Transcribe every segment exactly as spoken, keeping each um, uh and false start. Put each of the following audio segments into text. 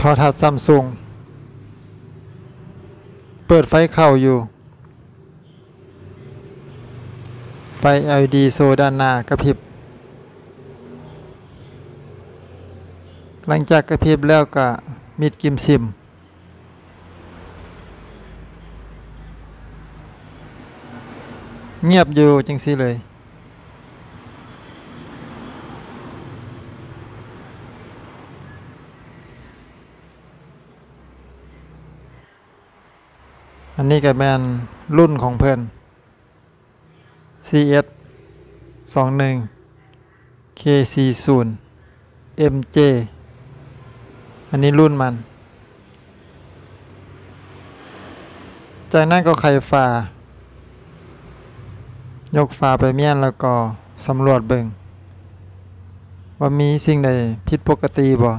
โทรทัศน์ซัมซุงเปิดไฟเข้าอยู่ไฟ แอล อี ดี โซด้านหน้ากระพริบหลังจากกระพริบแล้วก็มิดกิมซิมเงียบอยู่จังสิเลยอันนี้ก็แมนรุ่นของเพื่อน ซี เอส สองหนึ่ง เค สี่สิบ เอ็ม เจ อันนี้รุ่นมันจากนั้นก็ไขฝายกฝาไปเมี่ยนแล้วก็สำรวจเบิ่งว่ามีสิ่งใดผิดปกติบ่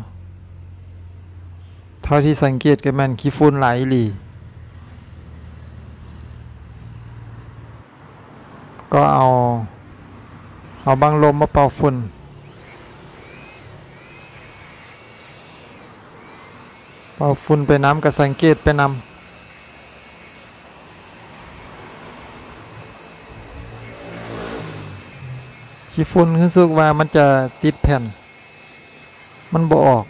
เท่าที่สังเกตก็แมนขี้ฝุ่นหลายอีหลีก็เอาเอาบังลมมาเป่าฝุ่นเป่าฝุ่นไปน้ำก็สังเกตไปนำขี้ฝุ่นรู้สึกว่ามันจะติดแผ่นมันบ่ออก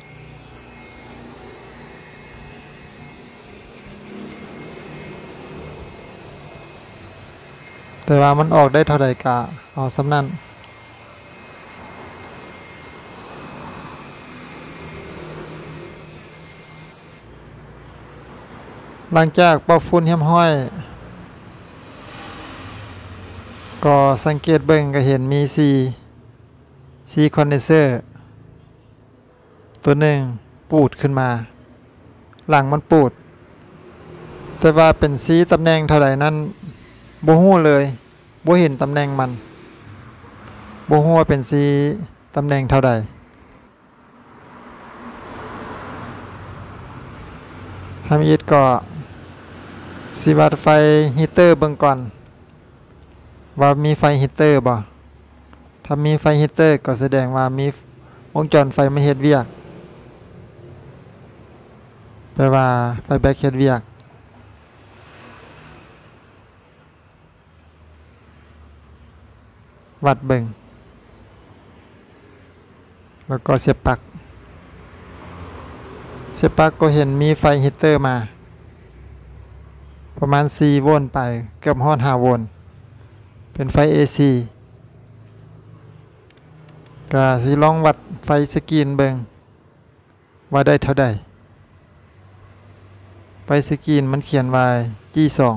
แต่ว่ามันออกได้เท่าใดกะเอาซ้ำนั่นหลังจากเป่าฝุ่นเฮี้ยมห้อยก็สังเกตเบิ่งก็เห็นมีซีซีคอนเดนเซอร์ตัวหนึ่งปูดขึ้นมาหลังมันปูดแต่ว่าเป็นซีตำแหน่งเท่าใดนั้นบ่ฮู้เลยบ่เห็นตำแหน่งมันบ่ฮู้ว่าเป็นสีตำแหน่งเท่าใดทำอีกก็สิวัดไฟฮีเตอร์เบิ่งก่อนว่ามีไฟฮีเตอร์บ่ถ้ามีไฟฮีเตอร์ก็แสดงว่ามีวงจรไฟมันเฮ็ดเวียกแปลว่าไฟแบคเฮ็ดเวียกวัดเบิ่งแล้วก็เสียบปลั๊กเสียบปลั๊กก็เห็นมีไฟฮีเตอร์มาประมาณสี่โวลต์ไปเกือบฮอดห้าโวลต์เป็นไฟ เอ ซี ก็สิลองวัดไฟสกรีนเบิ่งว่าได้เท่าใดไฟสกรีนมันเขียนว่า จี สอง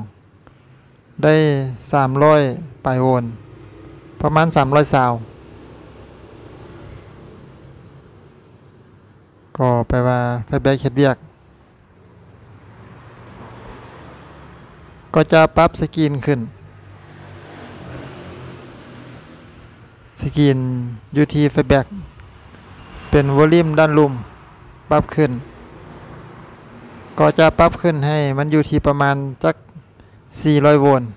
ได้สามร้อยปลายโวลต์ประมาณสามร้อยซาวก็แปลว่าไฟแบคเฮ็ดเวียกก็จะปรับสกรีนขึ้นสกรีนอยู่ที่ไฟแบคเป็นวอลลุ่มด้านลุ่มปรับขึ้นก็จะปรับขึ้นให้มันอยู่ที่ประมาณจักสี่ร้อยโวลต์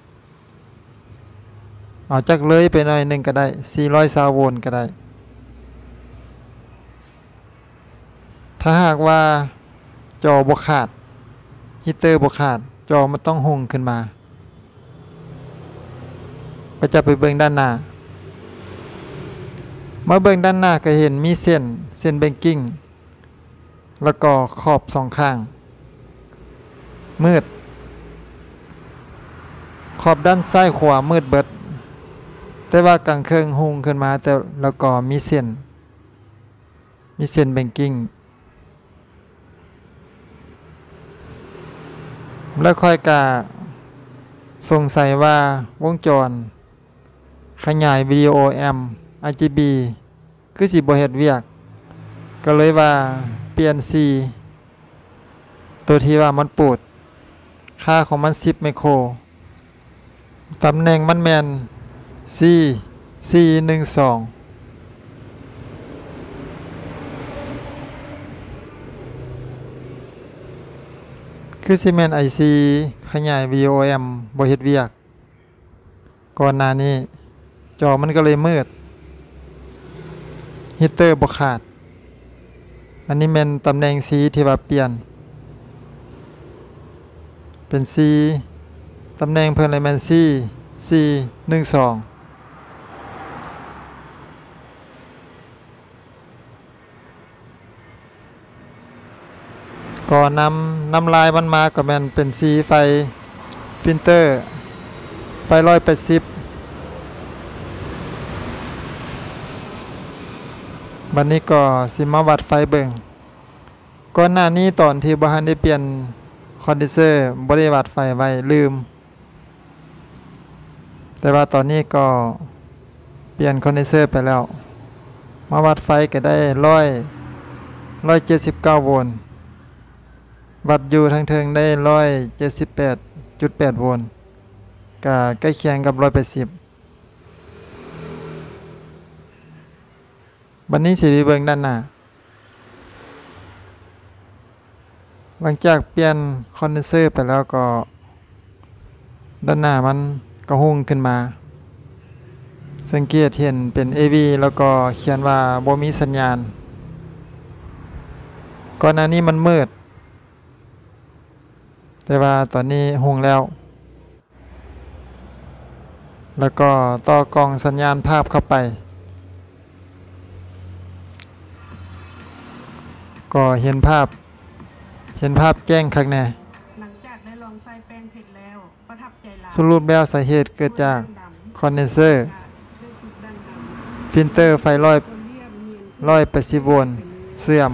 เอาจักเลยไปหน่อยหนึ่งก็ได้สี่ร้อยซาวโวลต์ก็ได้ถ้าหากว่าจอบวกขาดฮีเตอร์บวกขาดจอมันต้องหงขึ้นมาก็จะไปเบิ่งด้านหน้าเมื่อเบิ่งด้านหน้าก็เห็นมีเส้นเส้นเบงกิ้งแล้วก็ขอบสองข้างมืดขอบด้านซ้ายขวามืดเบิดแต่ว่ากลางเครื่องหุงขึ้นมาแต่แล้วก็มีเส้นมีเส้นเบงกิ้งแล้วค่อยกะสงสัยว่าวงจรขยายวิดีโอแอม อาร์ จี บี คือสิบ่เฮ็ดเวียกก็เลยว่าเปลี่ยนสีตัวที่ว่ามันปูดค่าของมันสิบไมโครตำแหน่งมันแมนซี สี่ หนึ่ง สองคือซีเมนไอซีขยายวิดีโอแอมบ่เฮ็ดเวียกก่อนหน้านี้จอมันก็เลยมืดฮีเตอร์บ่ขาด อันนี้เป็นตำแหน่งสีที่ว่าเปลี่ยนเป็นสีตำแหน่งเพิ่นเลยเป็นสีสีหนึ่งสองก่อนนำนำลายมันมาก็มันเป็นสีไฟฟิลเตอร์ไฟร้อยแปดสิบวันนี้ก็สิมาวัดไฟเบิ่งก่อนหน้านี้ตอนที่บ่ทันได้เปลี่ยนคอนเดนเซอร์บ่ได้วัดไฟไว้ลืมแต่ว่าตอนนี้ก็เปลี่ยนคอนเดนเซอร์ไปแล้วมาวัดไฟก็ได้ร้อยร้อยเจ็ดสิบเก้าโวลต์วัดอยู่ทั้งเทิงได้ร้อยเจ็ดสิบแปดจุดแปดโวลต์ก็ใกล้เคียงกับร้อยแปดสิบบันนี้สีเบิ่งด้านหน้าหลังจากเปลี่ยนคอนเดนเซอร์ไปแล้วก็ด้านหน้ามันก็หุ้งขึ้นมาสังเกตเห็นเป็น เอ วี แล้วก็เขียนว่าบ่มีสัญญาณก่อนหน้านี้มันมืดแต่ว่าตอนนี้หุ้งแล้วแล้วก็ต่อกล่องสัญญาณภาพเข้าไปก็เห็นภาพเห็นภาพแจ้งข้างในหลังจากได้ลองใส่แป้งเผ็ดแล้วประทับใจหลายสรุปแล้วสาเหตุเกิดจากคอนเดนเซอร์ฟิลเตอร์ไฟร้อยร้อยแปดสิบโวลต์เสื่อม